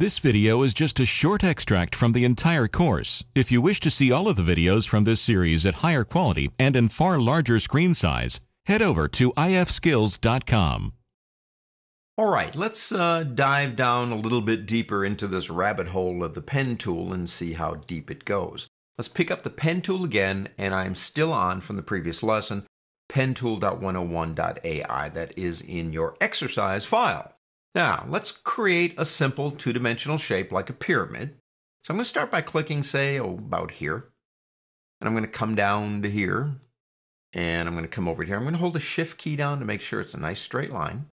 This video is just a short extract from the entire course. If you wish to see all of the videos from this series at higher quality and in far larger screen size, head over to ifskills.com. All right, let's dive down a little bit deeper into this rabbit hole of the pen tool and see how deep it goes. Let's pick up the pen tool again, and I'm still on from the previous lesson, pentool.101.ai, that is in your exercise file. Now, let's create a simple two-dimensional shape like a pyramid. So I'm going to start by clicking, say, about here. And I'm going to come down to here. And I'm going to come over here. I'm going to hold the Shift key down to make sure it's a nice straight line.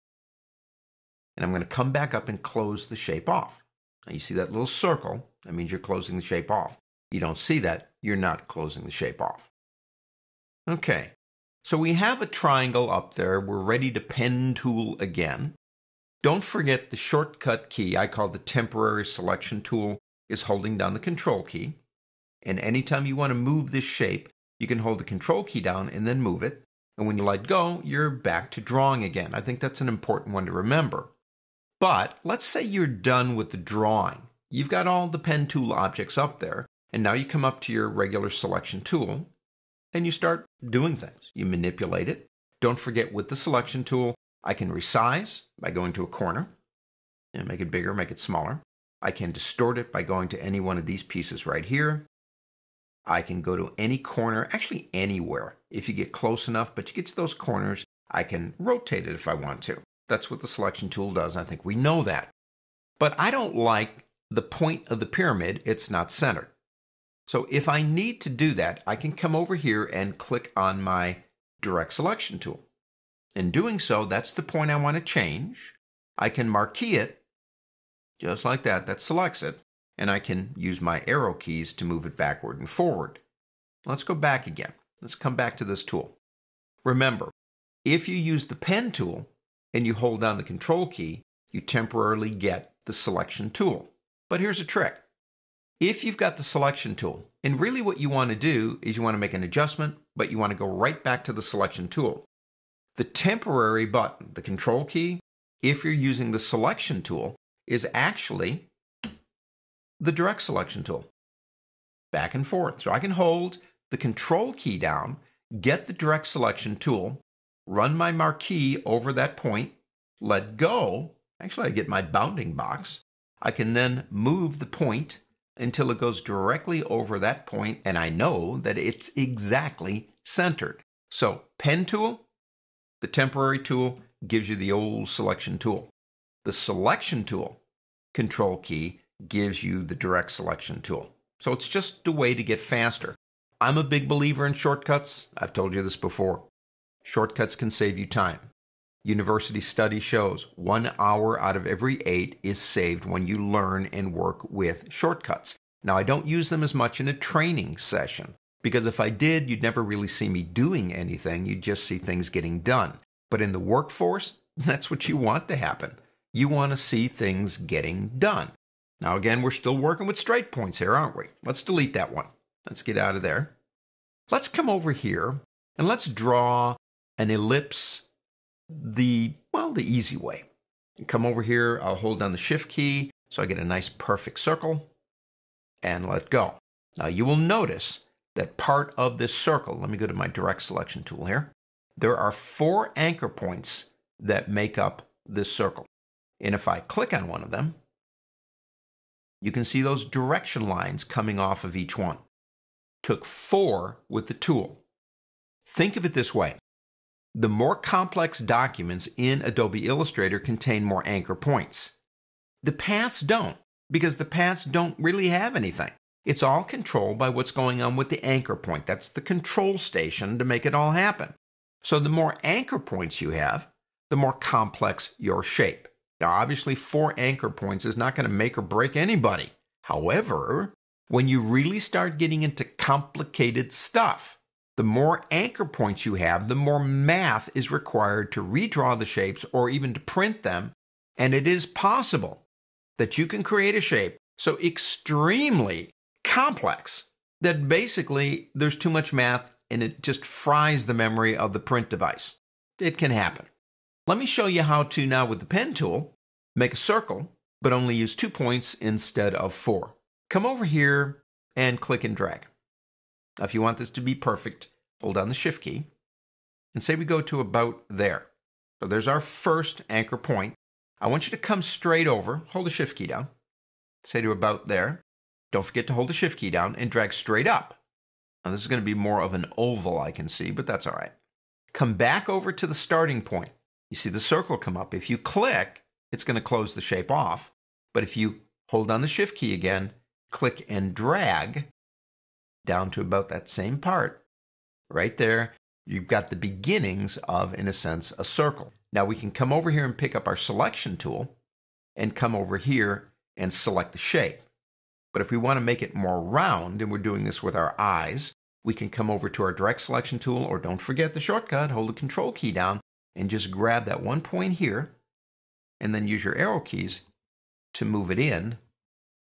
And I'm going to come back up and close the shape off. Now, you see that little circle? That means you're closing the shape off. You don't see that, you're not closing the shape off. Okay, so we have a triangle up there. We're ready to pen tool again. Don't forget the shortcut key I call the temporary selection tool is holding down the Control key. And anytime you want to move this shape, you can hold the Control key down and then move it. And when you let go, you're back to drawing again. I think that's an important one to remember. But let's say you're done with the drawing. You've got all the pen tool objects up there, and now you come up to your regular selection tool, and you start doing things. You manipulate it. Don't forget with the selection tool, I can resize by going to a corner and make it bigger, make it smaller. I can distort it by going to any one of these pieces right here. I can go to any corner, actually anywhere. If you get close enough, but you get to those corners, I can rotate it if I want to. That's what the selection tool does. I think we know that. But I don't like the point of the pyramid. It's not centered. So if I need to do that, I can come over here and click on my direct selection tool. In doing so, that's the point I want to change. I can marquee it just like that. That selects it. And I can use my arrow keys to move it backward and forward. Let's go back again. Let's come back to this tool. Remember, if you use the pen tool and you hold down the Control key, you temporarily get the selection tool. But here's a trick. If you've got the selection tool, and really what you want to do is you want to make an adjustment, but you want to go right back to the selection tool. The temporary button, the Control key, if you're using the selection tool, is actually the direct selection tool. Back and forth. So I can hold the Control key down, get the direct selection tool, run my marquee over that point, let go. Actually, I get my bounding box. I can then move the point until it goes directly over that point, and I know that it's exactly centered. So pen tool, the temporary tool, gives you the old selection tool. The selection tool, Control key, gives you the direct selection tool. So it's just a way to get faster. I'm a big believer in shortcuts. I've told you this before. Shortcuts can save you time. University study shows 1 hour out of every 8 is saved when you learn and work with shortcuts. Now, I don't use them as much in a training session because if I did, you'd never really see me doing anything. You'd just see things getting done. But in the workforce, that's what you want to happen. You want to see things getting done. Now, again, we're still working with straight points here, aren't we? Let's delete that one. Let's get out of there. Let's come over here and let's draw an ellipse the easy way. Come over here. I'll hold down the Shift key so I get a nice perfect circle and let go. Now, you will notice that part of this circle, let me go to my direct selection tool here. There are 4 anchor points that make up this circle. And if I click on one of them, you can see those direction lines coming off of each one. Took 4 with the tool. Think of it this way. The more complex documents in Adobe Illustrator contain more anchor points. The paths don't, because the paths don't really have anything. It's all controlled by what's going on with the anchor point. That's the control station to make it all happen. So the more anchor points you have, the more complex your shape. Now, obviously, 4 anchor points is not going to make or break anybody. However, when you really start getting into complicated stuff, the more anchor points you have, the more math is required to redraw the shapes or even to print them. And it is possible that you can create a shape so extremely complex that basically there's too much math and it just fries the memory of the print device. It can happen. Let me show you how to now with the pen tool, make a circle, but only use 2 points instead of 4. Come over here and click and drag. Now, if you want this to be perfect, hold down the Shift key and say we go to about there. So there's our first anchor point. I want you to come straight over, hold the Shift key down, say to about there. Don't forget to hold the Shift key down and drag straight up. Now this is going to be more of an oval I can see, but that's all right. Come back over to the starting point. You see the circle come up. If you click, it's going to close the shape off. But if you hold down the Shift key again, click and drag down to about that same part. Right there, you've got the beginnings of, in a sense, a circle. Now we can come over here and pick up our selection tool and come over here and select the shape. But if we want to make it more round, and we're doing this with our eyes, we can come over to our direct selection tool, or don't forget the shortcut, hold the Control key down, and just grab that one point here, and then use your arrow keys to move it in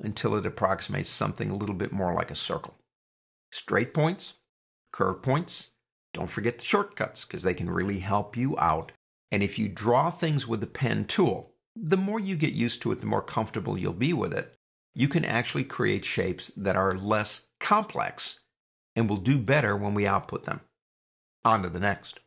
until it approximates something a little bit more like a circle. Straight points, curve points, don't forget the shortcuts, because they can really help you out. And if you draw things with the pen tool, the more you get used to it, the more comfortable you'll be with it. You can actually create shapes that are less complex and will do better when we output them. On to the next.